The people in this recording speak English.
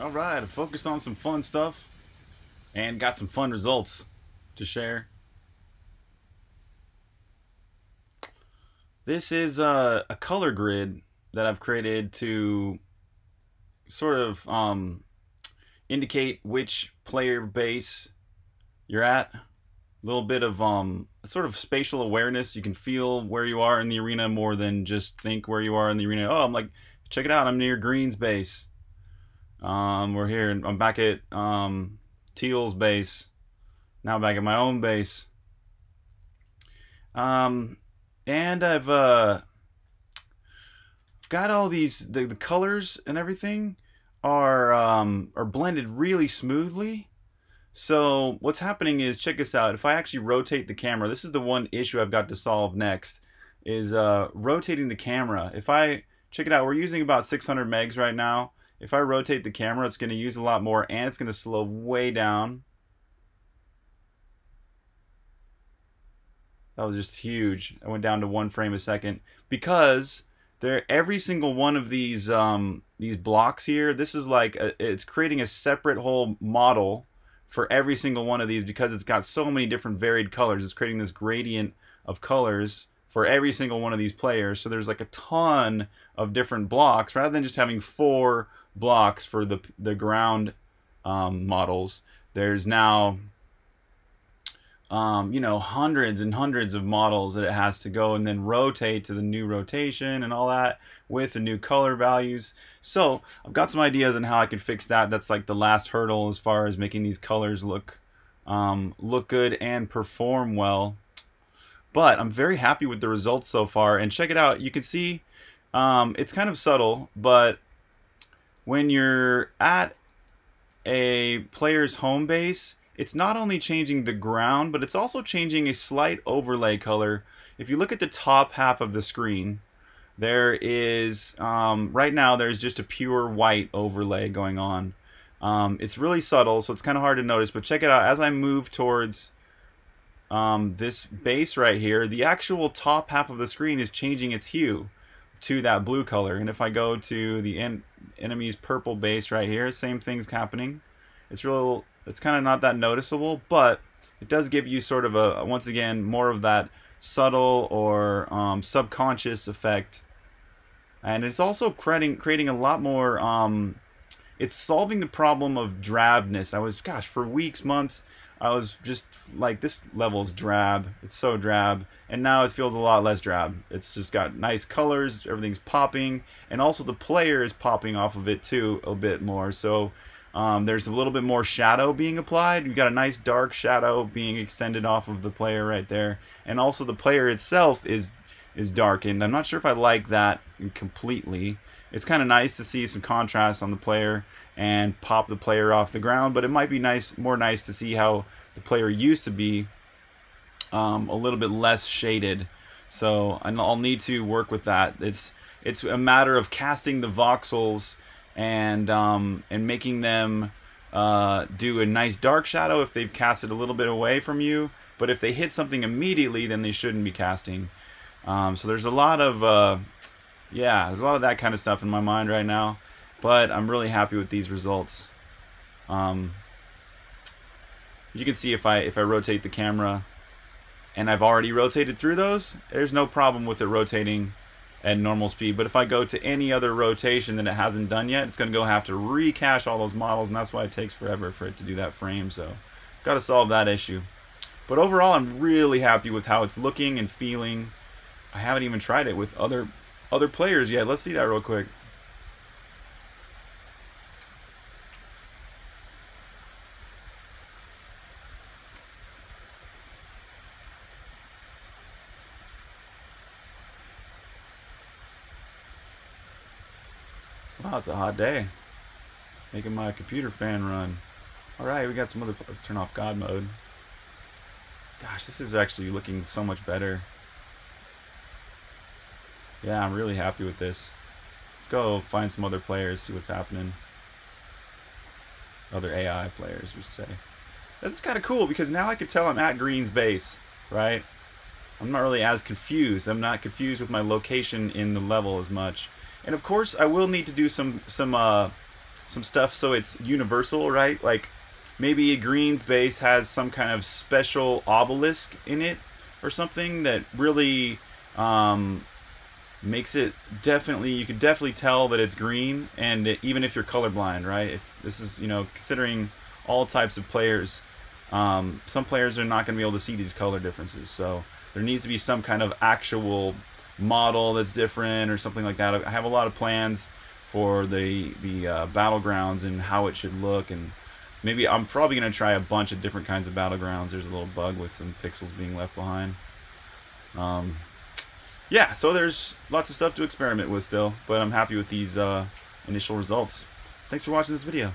Alright, I focused on some fun stuff and got some fun results to share. This is a color grid that I've created to sort of indicate which player base you're at. A little bit of sort of spatial awareness. You can feel where you are in the arena more than just think where you are in the arena. Oh, I'm like, check it out, I'm near Green's base. We're here, and I'm back at Teal's base. Now back at my own base. And I've got all these, the colors and everything are blended really smoothly. So what's happening is, check this out, if I actually rotate the camera, this is the one issue I've got to solve next, is rotating the camera. If I, check it out, we're using about 600 megs right now. If I rotate the camera, it's going to use a lot more, and it's going to slow way down. That was just huge. I went down to 1 frame a second, because every single one of these blocks here, this is like, it's creating a separate whole model for every single one of these, because it's got so many different varied colors. It's creating this gradient of colors for every single one of these players. So there's like a ton of different blocks, rather than just having 4 blocks for the ground models. There's now you know, hundreds and hundreds of models that it has to go and then rotate to the new rotation and all that with the new color values. So I've got some ideas on how I could fix that. That's like the last hurdle as far as making these colors look good and perform well. But I'm very happy with the results so far. And check it out. You can see it's kind of subtle, but when you're at a player's home base, it's not only changing the ground, but it's also changing a slight overlay color. If you look at the top half of the screen, there is, right now, there's just a pure white overlay going on. It's really subtle, so it's kind of hard to notice, but check it out. As I move towards this base right here, the actual top half of the screen is changing its hue to that blue color. And if I go to the enemy's purple base right here, same thing's happening. It's kind of not that noticeable, but it does give you sort of a, once again, more of that subtle or subconscious effect. And it's also creating a lot more, it's solving the problem of drabness. I was, gosh, for weeks, months, I was just like, this level's drab, it's so drab, and now it feels a lot less drab. It's just got nice colors, everything's popping, and also the player is popping off of it too a bit more. So there's a little bit more shadow being applied. You've got a nice dark shadow being extended off of the player right there, and also the player itself is darkened. I'm not sure if I like that completely. It's kind of nice to see some contrast on the player and pop the player off the ground, but it might be more nice to see how the player used to be a little bit less shaded. So I'll need to work with that. It's a matter of casting the voxels and making them do a nice dark shadow if they've casted a little bit away from you, but if they hit something immediately, then they shouldn't be casting. So there's a lot of that kind of stuff in my mind right now. But I'm really happy with these results. You can see if I rotate the camera, and I've already rotated through those, there's no problem with it rotating at normal speed. But if I go to any other rotation that it hasn't done yet, it's going to have to recache all those models, and that's why it takes forever for it to do that frame. So got to solve that issue. But overall, I'm really happy with how it's looking and feeling. I haven't even tried it with other players yet. Let's see that real quick. Wow, it's a hot day. Making my computer fan run. Alright, we got some other... Let's turn off God mode. Gosh, this is actually looking so much better. Yeah, I'm really happy with this. Let's go find some other players, see what's happening. Other AI players, we should say. This is kind of cool, because now I can tell I'm at Green's base, right? I'm not really as confused. I'm not confused with my location in the level as much. And of course, I will need to do some some stuff so it's universal, right? Like maybe a green space has some kind of special obelisk in it or something that really makes it definitely, you can definitely tell that it's green, and it, even if you're colorblind, right? If this is, you know, considering all types of players, some players are not going to be able to see these color differences, so there needs to be some kind of actual model that's different or something like that. I have a lot of plans for the battlegrounds and how it should look, and maybe I'm probably going to try a bunch of different kinds of battlegrounds. There's a little bug with some pixels being left behind. Yeah, so there's lots of stuff to experiment with still, but I'm happy with these initial results. Thanks for watching this video.